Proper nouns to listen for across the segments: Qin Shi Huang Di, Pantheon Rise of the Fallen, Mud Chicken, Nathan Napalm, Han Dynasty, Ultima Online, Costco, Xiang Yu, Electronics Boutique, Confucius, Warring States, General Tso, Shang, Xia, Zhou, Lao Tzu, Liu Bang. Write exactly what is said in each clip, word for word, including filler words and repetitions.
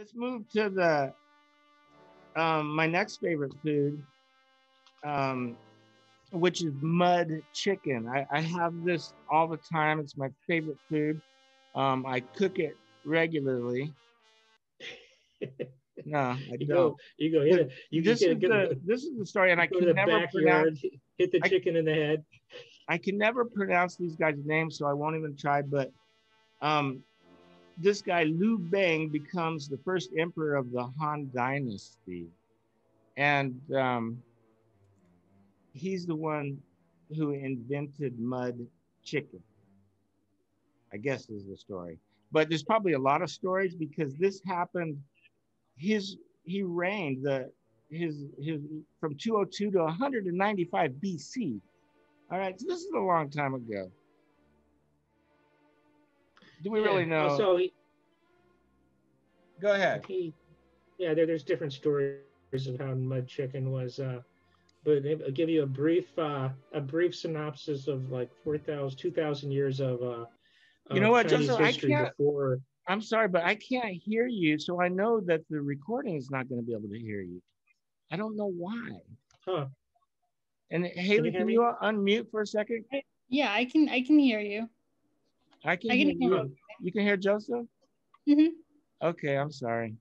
let's move to the um, my next favorite food, um, which is mud chicken. I, I have this all the time. It's my favorite food. Um, I cook it regularly. No, I you don't. Go, you go hit it. You this, is the, this is the story, and I can never pronounce. Hit the chicken I, in the head. I can never pronounce these guys' names, so I won't even try. But um, this guy Liu Bang becomes the first emperor of the Han Dynasty, and um, he's the one who invented mud chicken, I guess is the story. But there's probably a lot of stories because this happened. His he reigned the his his from two oh two to one hundred ninety-five B C. All right, so this is a long time ago. Do we yeah, really know? So he, go ahead. He, yeah, there, there's different stories of how mud chicken was, uh, but I'll give you a brief uh, a brief synopsis of like four thousand, two thousand years of uh, you know what, Chinese Justin, history I can't, before. I'm sorry, but I can't hear you. So I know that the recording is not going to be able to hear you. I don't know why. Huh. And Haley, can you, can you unmute for a second? Yeah, I can. I can hear you. I can, I can hear, hear you. You can hear Joseph? Mm-hmm. Okay, I'm sorry.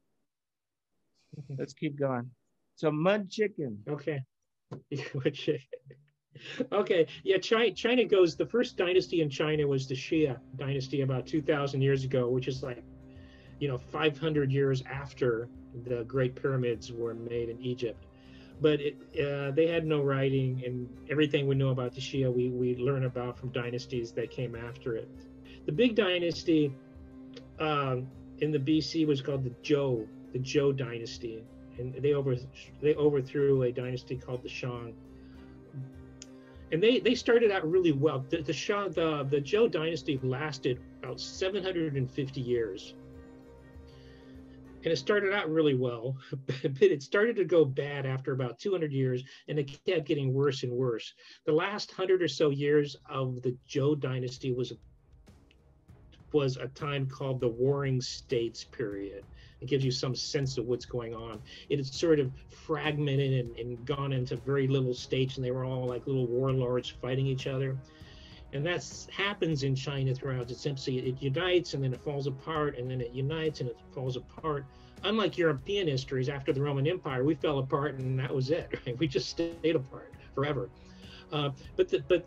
Let's keep going. So mud chicken. Okay. Okay, yeah, China, China goes, the first dynasty in China was the Xia dynasty about two thousand years ago, which is like, you know, five hundred years after the Great Pyramids were made in Egypt. But it, uh, they had no writing, and everything we know about the Xia, we, we learn about from dynasties that came after it. The big dynasty um, in the B C was called the Zhou, the Zhou dynasty, and they, over, they overthrew a dynasty called the Shang. And they, they started out really well. The the, Shang, the the Zhou dynasty lasted about seven hundred fifty years. And it started out really well, but it started to go bad after about two hundred years, and it kept getting worse and worse. The last one hundred or so years of the Zhou dynasty was, was a time called the Warring States period. It gives you some sense of what's going on. It is sort of fragmented and, and gone into very little states, and they were all like little warlords fighting each other. And that happens in China throughout its history. It unites, and then it falls apart, and then it unites, and it falls apart. Unlike European histories, after the Roman Empire, we fell apart, and that was it. Right? We just stayed apart forever. Uh, but the, but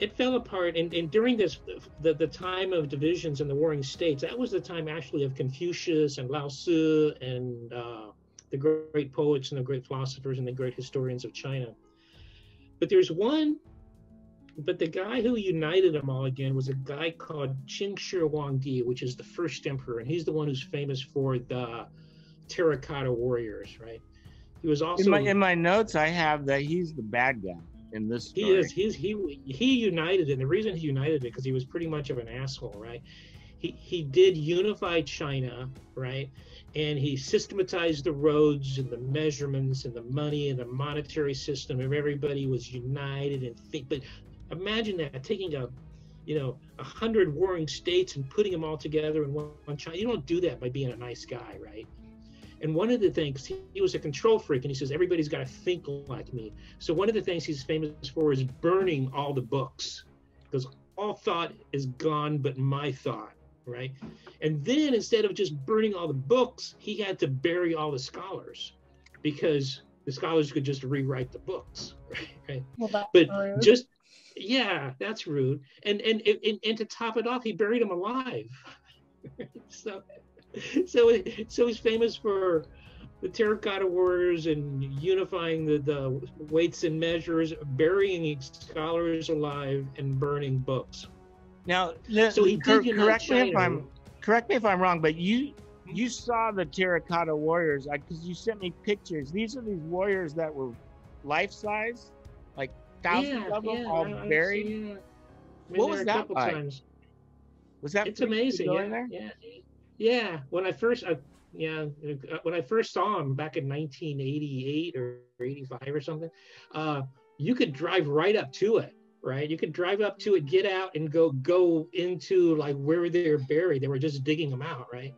it fell apart, and, and during this, the, the time of divisions in the Warring States, that was the time actually of Confucius and Lao Tzu and uh, the great poets and the great philosophers and the great historians of China. But there's one... But the guy who united them all again was a guy called Qin Shi Huang Di, which is the first emperor, and he's the one who's famous for the terracotta warriors, right? He was also in my, in my notes. I have that he's the bad guy in this story. He is. He's, he he united, and the reason he united it because he was pretty much of an asshole, right? He he did unify China, right? And he systematized the roads and the measurements and the money and the monetary system, and everybody was united and think, but. Imagine that, taking a, you know, a hundred warring states and putting them all together in one, one China. You don't do that by being a nice guy, right? And one of the things, he, he was a control freak, and he says, everybody's got to think like me. So one of the things he's famous for is burning all the books, because all thought is gone but my thought, right? And then instead of just burning all the books, he had to bury all the scholars, because the scholars could just rewrite the books, right? right? Well, that's but rude. just... Yeah, that's rude. And and, and and to top it off, he buried him alive. so so so he's famous for the terracotta warriors and unifying the, the weights and measures, burying scholars alive and burning books. Now, so he did unite correct China. me if I'm correct me if I'm wrong, but you you saw the terracotta warriors because you sent me pictures. These are these warriors that were life size, like. Thousands yeah, of them yeah, all I, buried. Yeah. I mean, what was that like? Times. Was that? It's amazing. Yeah, there? yeah, yeah. When I first, I, yeah, when I first saw him back in nineteen eighty-eight or eighty-five or something, uh, you could drive right up to it, right? You could drive up to it, get out, and go go into like where they were buried. They were just digging them out, right?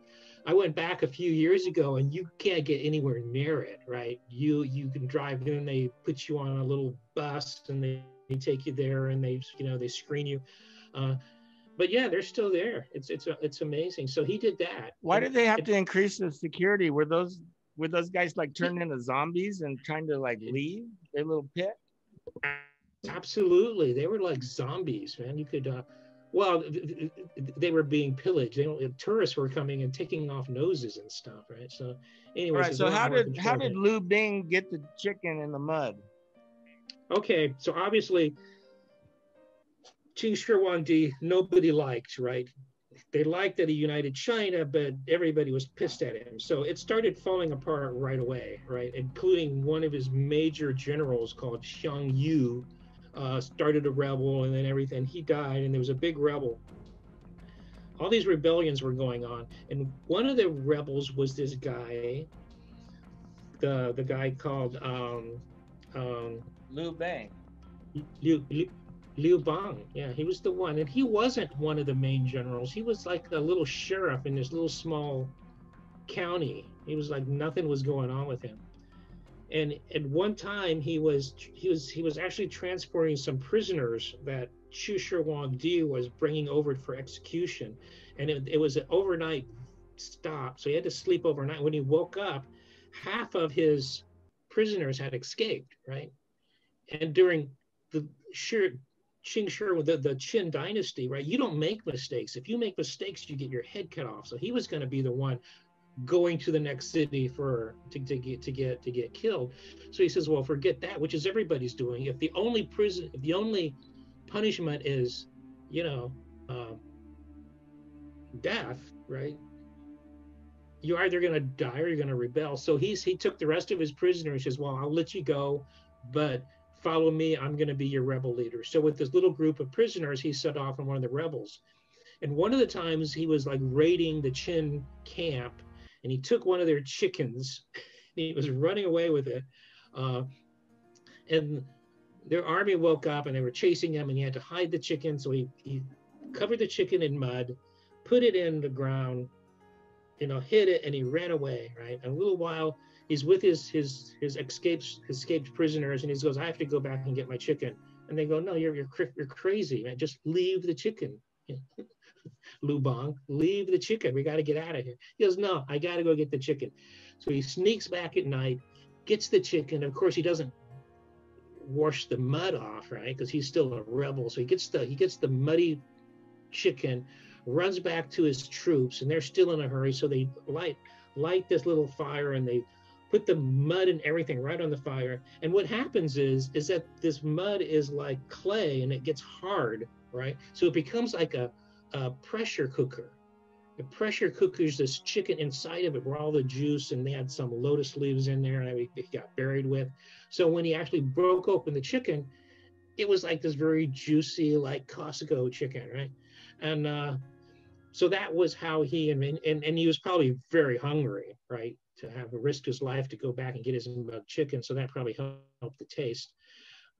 I went back a few years ago and you can't get anywhere near it, right? You you can drive in, they put you on a little bus and they, they take you there and they, you know, they screen you. Uh, but yeah, they're still there. It's it's it's amazing. So he did that. Why did they have to increase the security? Were those were those guys like turned into zombies and trying to like leave their little pit? Absolutely, they were like zombies, man. You could, uh, well, they were being pillaged. They don't, tourists were coming and taking off noses and stuff, right? So, anyway. Right, so how did how did Liu Bang get the chicken in the mud? Okay, so obviously, Qin Shi Huang Di, nobody liked, right? They liked that he united China, but everybody was pissed at him. So it started falling apart right away, right? Including one of his major generals called Xiang Yu, uh, started a rebel, and then everything. He died, and there was a big rebel. All these rebellions were going on, and one of the rebels was this guy, the the guy called um, um, Liu Bang. Liu, Liu, Liu Bang, yeah, he was the one, and he wasn't one of the main generals. He was like a little sheriff in this little small county. He was like nothing was going on with him. And at one time, he was he was he was actually transporting some prisoners that Qin Shi Huang Di was bringing over for execution, and it, it was an overnight stop, so he had to sleep overnight. When he woke up, half of his prisoners had escaped, right? And during the sure. Qin Shi, the, the Qin Dynasty, right? You don't make mistakes. If you make mistakes, you get your head cut off. So he was going to be the one going to the next city for to, to get to get to get killed. So he says, "Well, forget that," which is everybody's doing. If the only prison, if the only punishment is, you know, uh, death, right? You're either going to die or you're going to rebel. So he's he took the rest of his prisoners. He says, "Well, I'll let you go, but follow me, I'm going to be your rebel leader." So with this little group of prisoners, he set off on one of the rebels. And one of the times he was like raiding the Qin camp, and he took one of their chickens, and he was running away with it. Uh, and their army woke up and they were chasing him, and he had to hide the chicken. So he, he covered the chicken in mud, put it in the ground, you know, hid it, and he ran away, right? And a little while, he's with his his his escaped his escaped prisoners, and he goes, "I have to go back and get my chicken." And they go, "No, you're you're you're crazy, man. Just leave the chicken, Liu Bang. Leave the chicken. We got to get out of here." He goes, "No, I got to go get the chicken." So he sneaks back at night, gets the chicken. Of course, he doesn't wash the mud off, right? Because he's still a rebel. So he gets the he gets the muddy chicken, runs back to his troops, and they're still in a hurry. So they light light this little fire, and they put the mud and everything right on the fire. And what happens is, is that this mud is like clay and it gets hard, right? So it becomes like a, a pressure cooker. It pressure cookers this chicken inside of it where all the juice, and they had some lotus leaves in there and it got buried with. So when he actually broke open the chicken, it was like this very juicy, like Costco chicken, right? And uh, so that was how he, and, and, and he was probably very hungry, right? To have a risk his life to go back and get his chicken, so that probably helped the taste.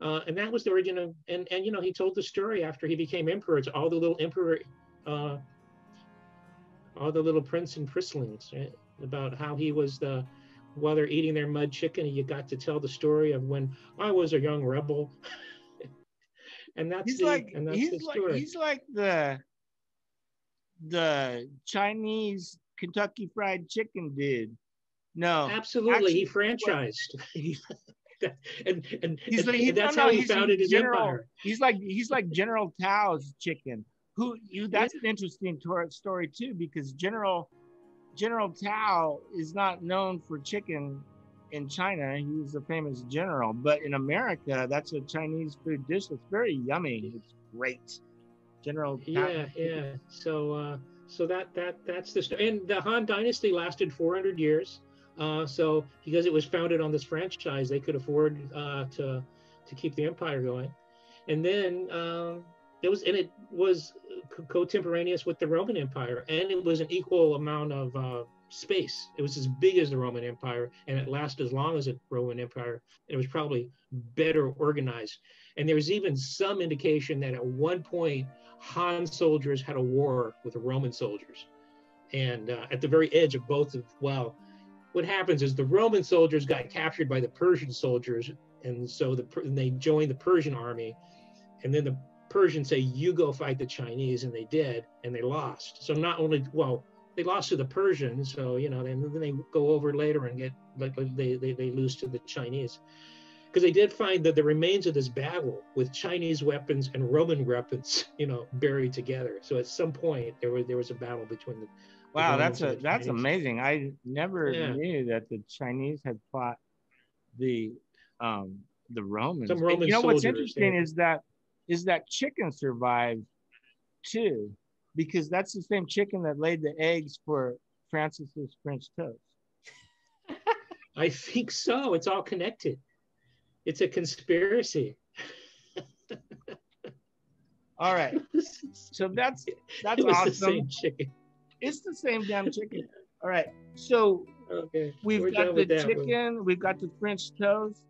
Uh, and that was the origin of, and, and you know, he told the story after he became emperor to all the little emperor, uh, all the little prince and princelings, right? About how he was the, while they're eating their mud chicken, you got to tell the story of when I was a young rebel. And that's he's the, like, and that's he's the story. Like, he's like the, the Chinese Kentucky Fried Chicken dude. No, absolutely. Actually, he franchised, and and, he's and, like, he, and that's no, how he founded his general, empire. He's like he's like General Tso's chicken. Who you? That's an interesting story too, because General General Tso is not known for chicken in China. He's a famous general, but in America, that's a Chinese food dish that's very yummy. It's great, General Tso. Yeah, yeah. So, uh, so that that that's the story. And the Han Dynasty lasted four hundred years. Uh, so because it was founded on this franchise, they could afford uh, to to keep the empire going. And then uh, it was, and it was contemporaneous with the Roman Empire, and it was an equal amount of uh, space. It was as big as the Roman Empire, and it lasted as long as the Roman Empire. It was probably better organized. And there was even some indication that at one point, Han soldiers had a war with the Roman soldiers. and uh, at the very edge of both of, well, what happens is the Roman soldiers got captured by the Persian soldiers, and so the, and they joined the Persian army, and then the Persians say, you go fight the Chinese, and they did, and they lost. So not only, well, they lost to the Persians, so, you know, then they go over later and get, like, they, they, they lose to the Chinese. Because they did find that the remains of this battle with Chinese weapons and Roman weapons, you know, buried together. So at some point, there was, there was a battle between the Wow, the that's, a, the that's amazing. I never yeah. knew that the Chinese had fought the, um, the Romans. Some Roman and, you know, soldiers, what's interesting yeah. is that is that chicken survived too, because that's the same chicken that laid the eggs for Francis's French toast. I think so. It's all connected. It's a conspiracy. All right. So that's that's it was awesome. The same chicken. It's the same damn chicken. All right. So okay. we've We're got the chicken. One. We've got the French toast.